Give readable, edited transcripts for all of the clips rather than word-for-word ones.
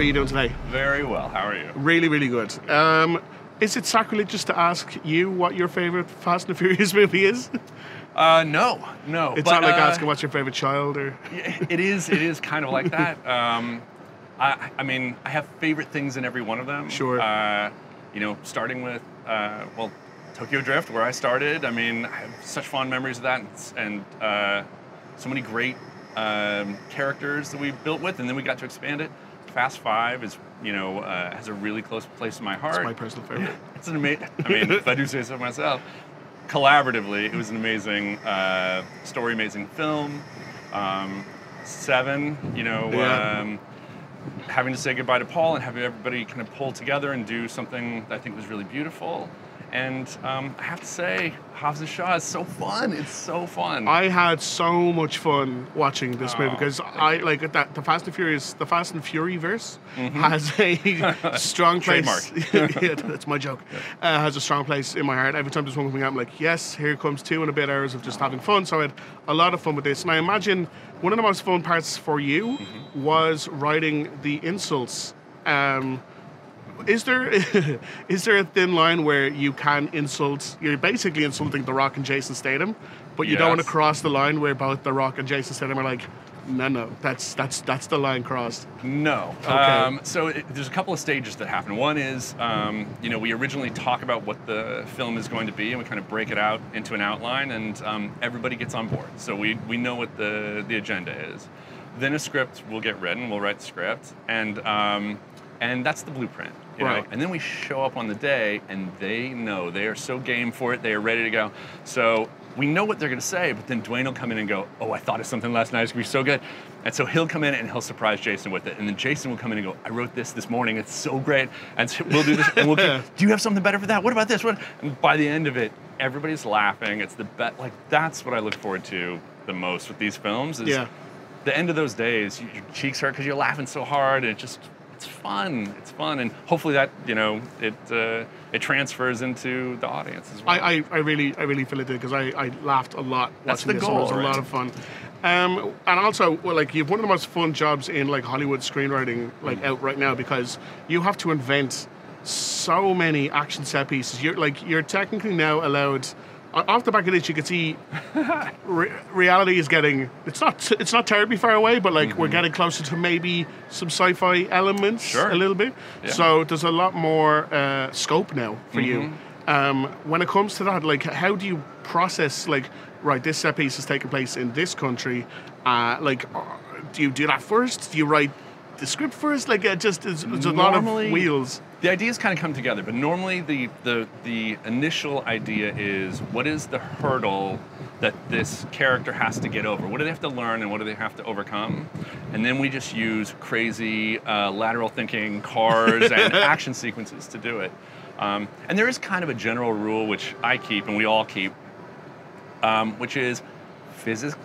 are you doing today? Very well, how are you? Really, really good. Is it sacrilegious to ask you what your favorite Fast and Furious movie is? No. It's not like asking what's your favorite child or... It is kind of like that. I mean, I have favorite things in every one of them. Sure. You know, starting with, well, Tokyo Drift, where I started. I mean, I have such fond memories of that and so many great characters that we built with, and then we got to expand it. Fast Five is, you know, has a really close place in my heart. It's my personal favorite. It's an amazing, I mean, if I do say so myself. Collaboratively, it was an amazing story, amazing film. Seven, you know, yeah. Having to say goodbye to Paul and having everybody kind of pull together and do something that I think was really beautiful. And I have to say, Hobbs and Shaw is so fun. It's so fun. I had so much fun watching this movie because I like that the Fast and Fury-verse has a strong place. Trademark. Yeah, that's my joke. Yeah. Has a strong place in my heart. Every time there's one coming out, I'm like, yes, here comes 2 and a bit hours of just having fun. So I had a lot of fun with this, and I imagine one of the most fun parts for you was writing the insults. Is there a thin line where you can insult? You're basically insulting The Rock and Jason Statham, but you don't want to cross the line where both The Rock and Jason Statham are like, no, that's the line crossed. No. Okay. So there's a couple of stages that happen. One is, you know, we originally talk about what the film is going to be, and we kind of break it out into an outline, and everybody gets on board. So we know what the agenda is. Then a script will get written. We'll write the script, and that's the blueprint. You know? And then we show up on the day, and they know. They are so game for it. They are ready to go. So we know what they're going to say, but then Dwayne will come in and go, oh, I thought of something last night. It's going to be so good. And so he'll come in, and he'll surprise Jason with it. And then Jason will come in and go, I wrote this morning. It's so great. And so we'll do this. And we'll keep, do you have something better for that? What about this? What? And by the end of it, everybody's laughing. It's the best. Like, that's what I look forward to the most with these films is the end of those days. Your cheeks hurt because you're laughing so hard, and it just... It's fun, and hopefully that, you know, it transfers into the audience as well. I really feel it did, because I laughed a lot watching this. It was a lot of fun. And also, well, like, you have one of the most fun jobs in, like, Hollywood screenwriting, like, out right now, because you have to invent so many action set pieces. You're technically now allowed. Off the back of this, you can see reality is getting, it's not terribly far away, but like we're getting closer to maybe some sci-fi elements a little bit. Yeah. So there's a lot more scope now for you. When it comes to that, like, how do you process, like, right, this set piece is taking place in this country. Like, do you do that first? Do you write the script first? Like, it just is a lot of wheels. The ideas kind of come together, but normally the initial idea is, what is the hurdle that this character has to get over? What do they have to learn, and what do they have to overcome? And then we just use crazy lateral thinking, cars, and action sequences to do it. And there is kind of a general rule, which I keep and we all keep, which is,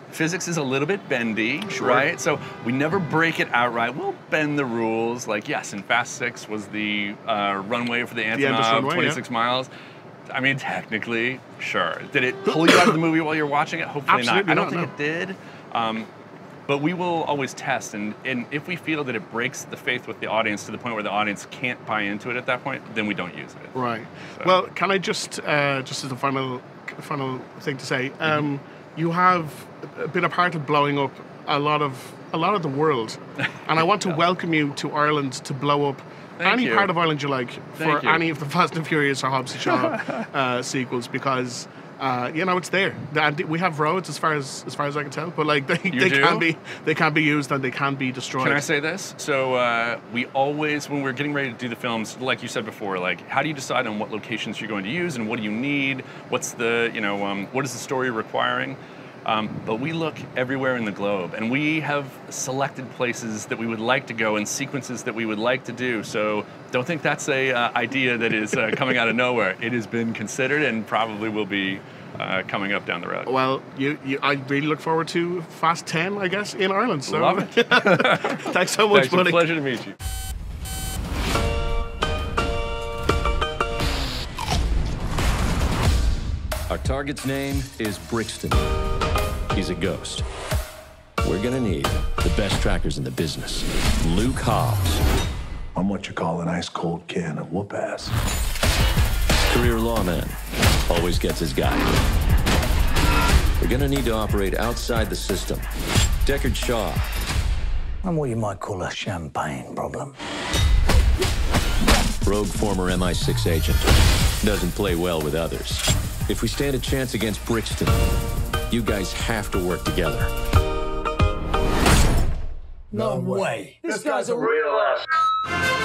physics is a little bit bendy, right? So we never break it outright. We'll bend the rules. Like, yes, in Fast 6 was the runway for the Antonov, 26 miles. I mean, technically, sure. Did it pull you out of the movie while you're watching it? Hopefully not. I don't think it did. But we will always test, and if we feel that it breaks the faith with the audience to the point where the audience can't buy into it at that point, then we don't use it. Right. So. Well, can I just as a final thing to say, you have been a part of blowing up a lot of the world, and I want to welcome you to Ireland to blow up any part of Ireland you like for any of the Fast and Furious or Hobbs and Shaw sequels, because you know, it's there. We have roads as far as I can tell, but like they can be used and they can be destroyed. Can I say this? So we always, when we're getting ready to do the films, like you said before, like, how do you decide on what locations you're going to use and what do you need? What's the, you know, what is the story requiring? But we look everywhere in the globe, and we have selected places that we would like to go and sequences that we would like to do. So don't think that's a idea that is coming out of nowhere. It has been considered and probably will be coming up down the road. Well, I really look forward to Fast 10, I guess, in Ireland. So. Love it. Thanks so much, buddy. It's a pleasure to meet you. Our target's name is Brixton. He's a ghost. We're gonna need the best trackers in the business. Luke Hobbs. I'm what you call an ice-cold can of whoop-ass. Career lawman always gets his guy. We're gonna need to operate outside the system. Deckard Shaw. I'm what you might call a champagne problem. Rogue former MI6 agent. Doesn't play well with others. If we stand a chance against Brixton, you guys have to work together. No way. This guy's a real ass.